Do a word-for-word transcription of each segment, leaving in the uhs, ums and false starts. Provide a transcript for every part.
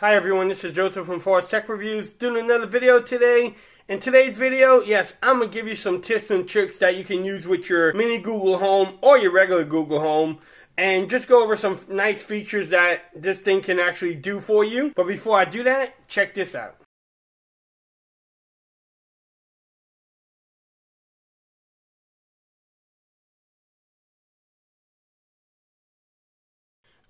Hi everyone, this is Joseph from Forbes TechReviews doing another video today. In today's video, yes, I'm going to give you some tips and tricks that you can use with your mini Google Home or your regular Google Home and just go over some nice features that this thing can actually do for you. But before I do that, check this out.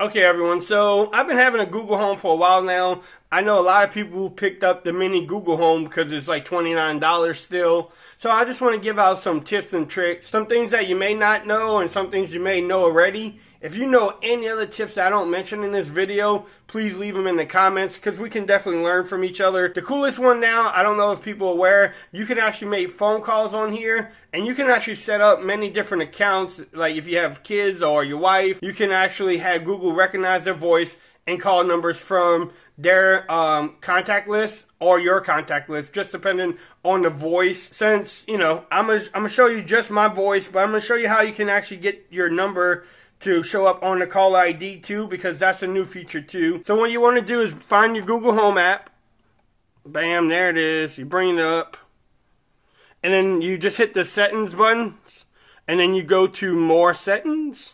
Okay everyone, so I've been having a Google Home for a while now. I know a lot of people picked up the mini Google Home because it's like twenty-nine dollars still. So I just want to give out some tips and tricks, some things that you may not know and some things you may know already. If you know any other tips that I don't mention in this video, please leave them in the comments because we can definitely learn from each other. The coolest one now, I don't know if people are aware, you can actually make phone calls on here and you can actually set up many different accounts. Like if you have kids or your wife, you can actually have Google recognize their voice and call numbers from their um, contact list or your contact list, just depending on the voice. Since, you know, I'm gonna, I'm gonna show you just my voice, but I'm gonna show you how you can actually get your number to show up on the caller I D too, because that's a new feature too. So what you want to do is find your Google Home app. Bam, there it is. You bring it up. And then you just hit the settings button. And then you go to more settings.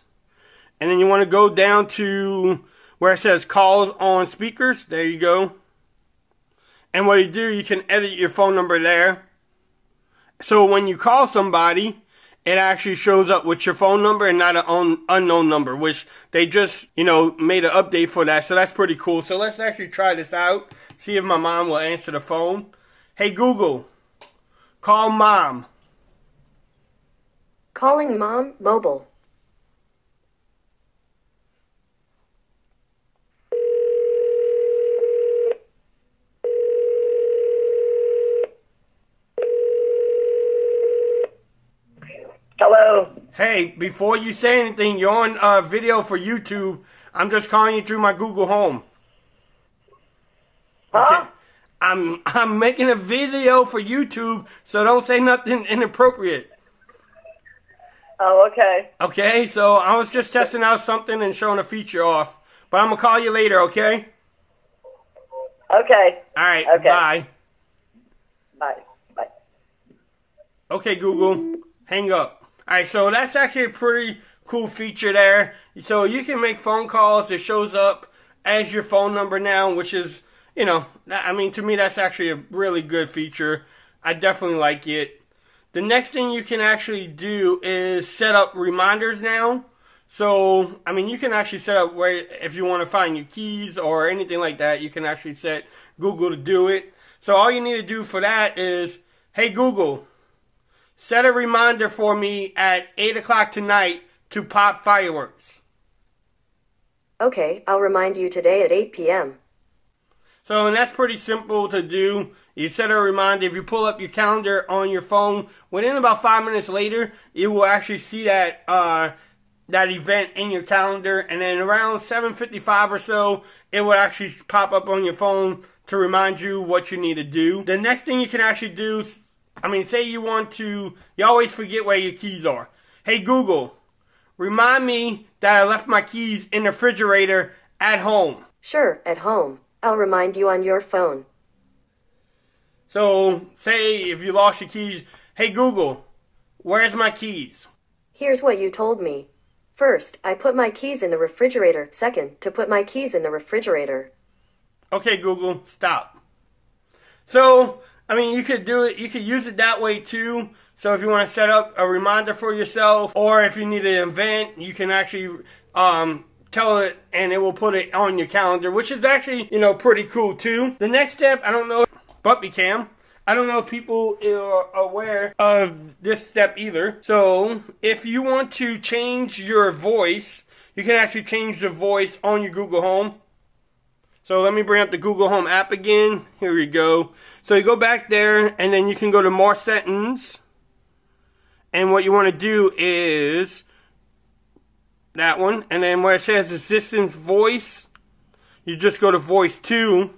And then you want to go down to where it says calls on speakers. There you go. And what you do, you can edit your phone number there. So when you call somebody, it actually shows up with your phone number and not an unknown number, which they just, you know, made an update for that. So that's pretty cool. So let's actually try this out. See if my mom will answer the phone. Hey, Google, call mom. Calling mom, mobile. Hello. Hey, before you say anything, you're on a video for YouTube. I'm just calling you through my Google Home. Huh? Okay. I'm I'm making a video for YouTube, so don't say nothing inappropriate. Oh, okay. Okay, so I was just testing out something and showing a feature off, but I'm gonna call you later, okay? Okay. All right. Okay. Bye. Bye. Bye. Okay, Google, hang up. Alright, so that's actually a pretty cool feature there. So you can make phone calls. It shows up as your phone number now, which is, you know, I mean, to me, that's actually a really good feature. I definitely like it. The next thing you can actually do is set up reminders now. So, I mean, you can actually set up where if you want to find your keys or anything like that, you can actually set Google to do it. So all you need to do for that is, hey, Google, set a reminder for me at eight o'clock tonight to pop fireworks. Okay, I'll remind you today at eight p m So, and that's pretty simple to do. You set a reminder. If you pull up your calendar on your phone, within about five minutes later, you will actually see that uh, that event in your calendar. And then around seven fifty-five or so, it will actually pop up on your phone to remind you what you need to do. The next thing you can actually do, I mean, say you want to, you always forget where your keys are. Hey, Google, remind me that I left my keys in the refrigerator at home. Sure, at home. I'll remind you on your phone. So, say if you lost your keys, hey, Google, where's my keys? Here's what you told me. First, I put my keys in the refrigerator. Second, to put my keys in the refrigerator. Okay, Google, stop. So, I mean, you could do it, you could use it that way too. So if you want to set up a reminder for yourself, or if you need an event, you can actually um, tell it and it will put it on your calendar, which is actually, you know, pretty cool too. The next step, I don't know, Bumpy Cam, I don't know if people are aware of this step either. So if you want to change your voice, you can actually change the voice on your Google Home. So let me bring up the Google Home app again. Here we go. So you go back there and then you can go to more settings. And what you want to do is that one. And then where it says assistant voice, you just go to voice two.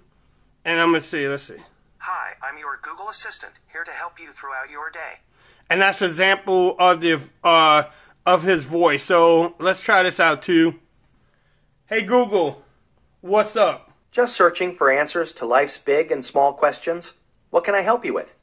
And I'm going to see, let's see. Hi, I'm your Google Assistant, here to help you throughout your day. And that's an example of, the, uh, of his voice. So let's try this out too. Hey Google, what's up? Just searching for answers to life's big and small questions? What can I help you with?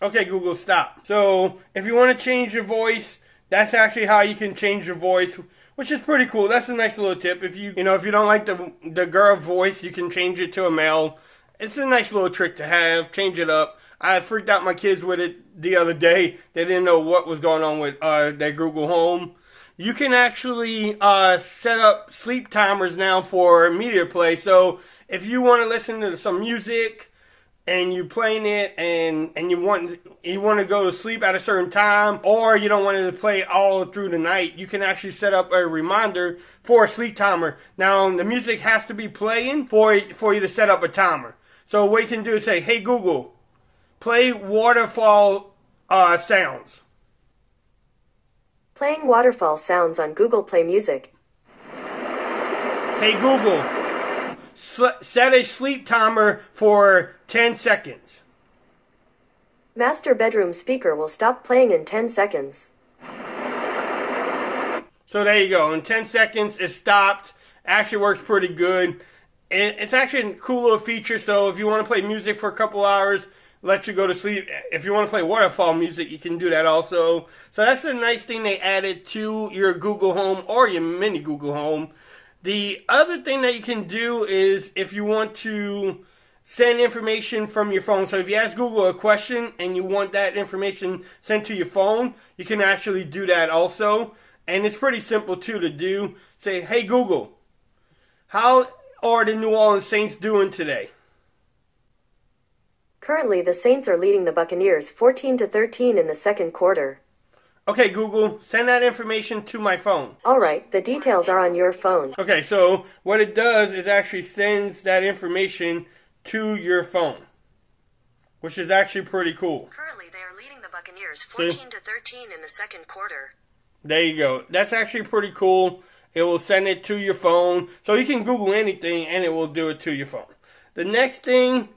Okay, Google, stop. So, if you want to change your voice, that's actually how you can change your voice, which is pretty cool. That's a nice little tip. If you, you know, if you don't like the the girl voice, you can change it to a male. It's a nice little trick to have. Change it up. I freaked out my kids with it the other day. They didn't know what was going on with uh, their Google Home. You can actually uh, set up sleep timers now for media play. So if you want to listen to some music and you're playing it and, and you want you want to go to sleep at a certain time, or you don't want it to play all through the night, you can actually set up a reminder for a sleep timer. Now, the music has to be playing for, for you to set up a timer. So what you can do is say, hey, Google, play waterfall uh, sounds. Playing waterfall sounds on Google Play Music. Hey, Google, set a sleep timer for ten seconds. Master bedroom speaker will stop playing in ten seconds. So there you go. In ten seconds, it stopped. Actually works pretty good. It's actually a cool little feature. So if you want to play music for a couple hours, let you go to sleep. If you want to play waterfall music, you can do that also. So that's a nice thing they added to your Google Home or your mini Google Home. The other thing that you can do is if you want to send information from your phone. So if you ask Google a question and you want that information sent to your phone, you can actually do that also. And it's pretty simple too to do. Say, hey Google, how are the New Orleans Saints doing today? Currently, the Saints are leading the Buccaneers fourteen to thirteen in the second quarter. Okay, Google, send that information to my phone. All right, the details are on your phone. Okay, so what it does is actually sends that information to your phone, which is actually pretty cool. Currently, they are leading the Buccaneers fourteen to thirteen in the second quarter. There you go. That's actually pretty cool. It will send it to your phone. So you can Google anything, and it will do it to your phone. The next thing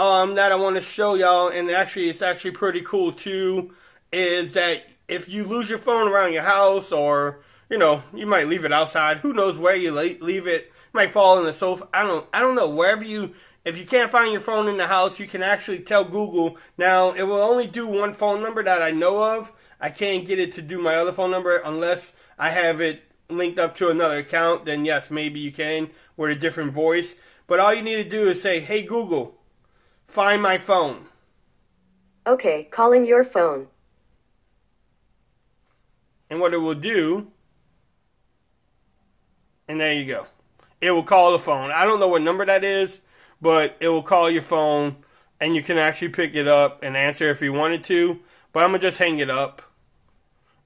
Um, that I want to show y'all, and actually it's actually pretty cool too, is that if you lose your phone around your house, or you know, you might leave it outside, who knows where you leave it, it might fall on the sofa, I don't I don't know, wherever you, if you can't find your phone in the house, you can actually tell Google. Now it will only do one phone number that I know of. I can't get it to do my other phone number unless I have it linked up to another account. Then yes, maybe you can with a different voice, but all you need to do is say, hey Google, find my phone. Okay, calling your phone. And what it will do, and there you go. It will call the phone. I don't know what number that is, but it will call your phone, and you can actually pick it up and answer if you wanted to. But I'm going to just hang it up.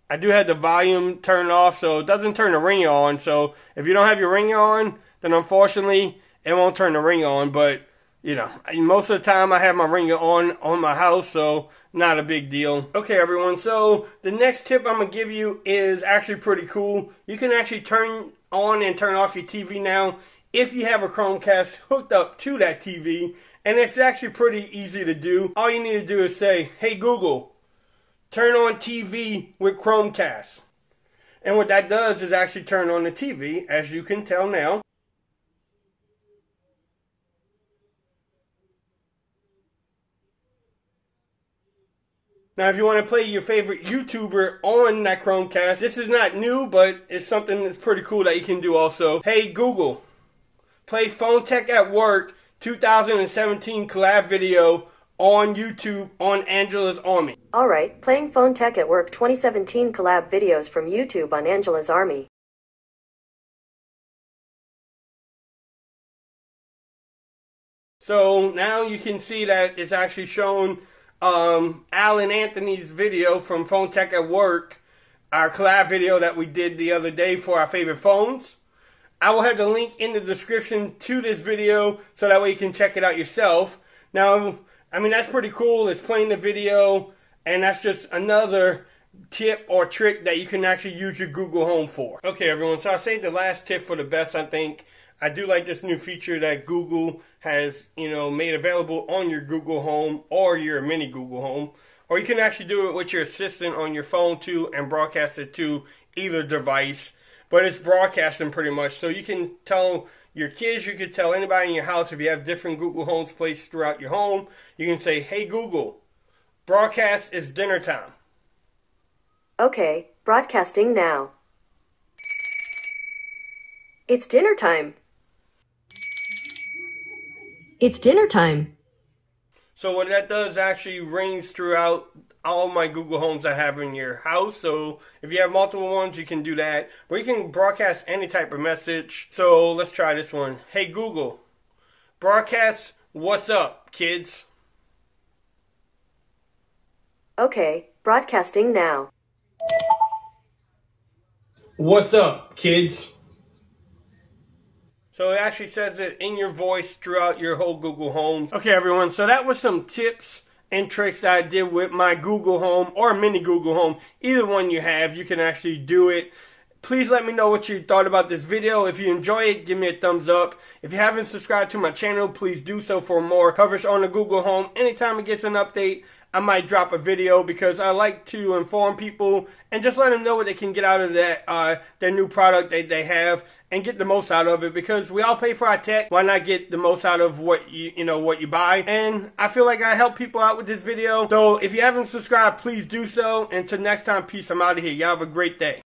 I do have the volume turned off, so it doesn't turn the ringer on. So if you don't have your ringer on, then unfortunately, it won't turn the ringer on, but you know, most of the time I have my ringer on on my house, so not a big deal. Okay, everyone, so the next tip I'm going to give you is actually pretty cool. You can actually turn on and turn off your T V now if you have a Chromecast hooked up to that T V, and it's actually pretty easy to do. All you need to do is say, hey Google, turn on T V with Chromecast. And what that does is actually turn on the T V, as you can tell now. Now, if you want to play your favorite YouTuber on that Chromecast, this is not new, but it's something that's pretty cool that you can do also. Hey, Google, play Phone Tech at Work two thousand seventeen collab video on YouTube on Angela's Army. All right, playing Phone Tech at Work twenty seventeen collab videos from YouTube on Angela's Army. So now you can see that it's actually shown Um, Alan Anthony's video from Phone Tech at Work, our collab video that we did the other day for our favorite phones. I will have the link in the description to this video so that way you can check it out yourself. Now, I mean, that's pretty cool. It's playing the video, and that's just another tip or trick that you can actually use your Google Home for. Okay, everyone, so I saved the last tip for the best, I think. I do like this new feature that Google has, you know, made available on your Google Home or your mini Google Home. Or you can actually do it with your assistant on your phone too and broadcast it to either device. But it's broadcasting pretty much. So you can tell Your kids, you could tell anybody in your house, if you have different Google Homes placed throughout your home, you can say, hey Google, broadcast is dinner time. Okay, broadcasting now. It's dinner time. It's dinner time. So what that does actually rings throughout all my Google Homes I have in your house. So if you have multiple ones, you can do that. But you can broadcast any type of message. So let's try this one. Hey Google, broadcast what's up, kids? Okay, broadcasting now. What's up, kids? So it actually says it in your voice throughout your whole Google Home. Okay, everyone, so that was some tips and tricks that I did with my Google Home or mini Google Home. Either one you have, you can actually do it. Please let me know what you thought about this video. If you enjoy it, give me a thumbs up. If you haven't subscribed to my channel, please do so for more coverage on the Google Home. Anytime it gets an update, I might drop a video because I like to inform people and just let them know what they can get out of that uh, their new product that they have and get the most out of it, because we all pay for our tech. Why not get the most out of what you you know what you buy? And I feel like I help people out with this video. So if you haven't subscribed, please do so. Until next time, peace. I'm out of here. Y'all have a great day.